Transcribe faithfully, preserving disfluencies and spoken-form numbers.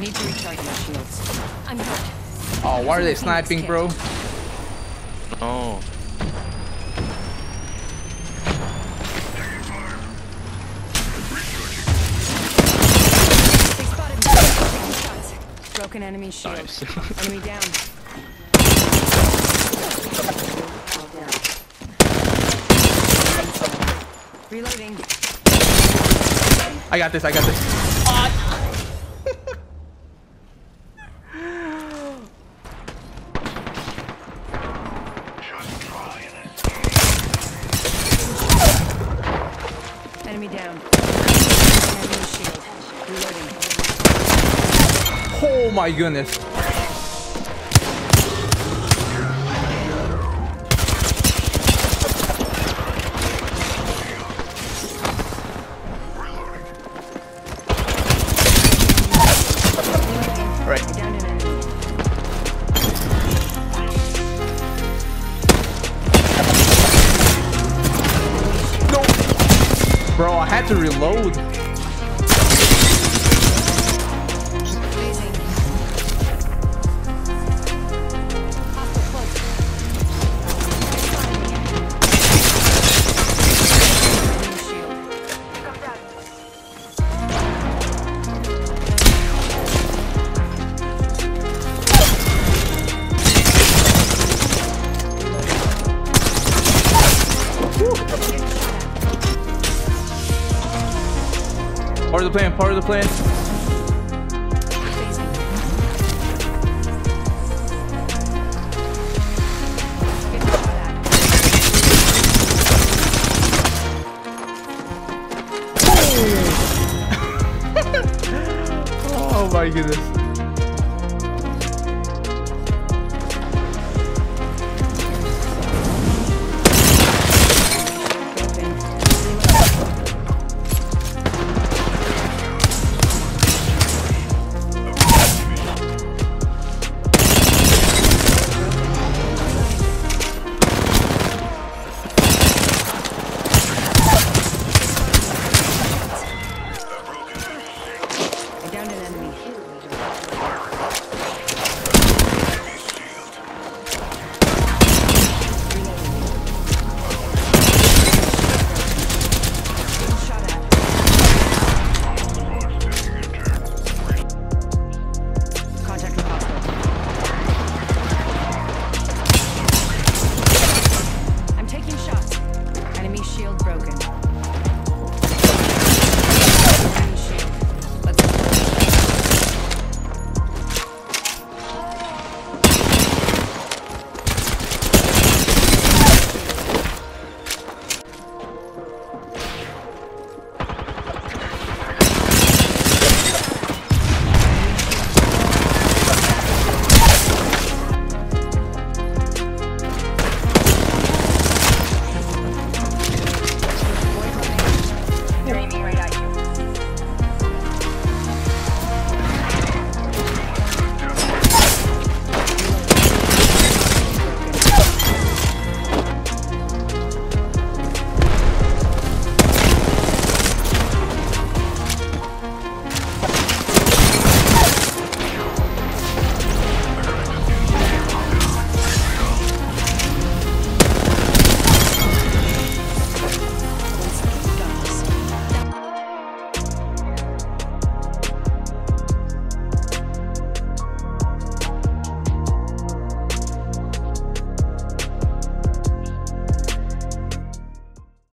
Need to recharge my shields. I'm hurt. Oh, why are they sniping, bro? Oh. Broken enemy shield. Nice. Enemy down. Reloading. I got this. I got this. Oh. Just try it. Enemy down. Enemy shield. Reloading. Oh my goodness. Bro, I had to reload. Part of the plan, part of the plan. Oh my goodness. Down an enemy.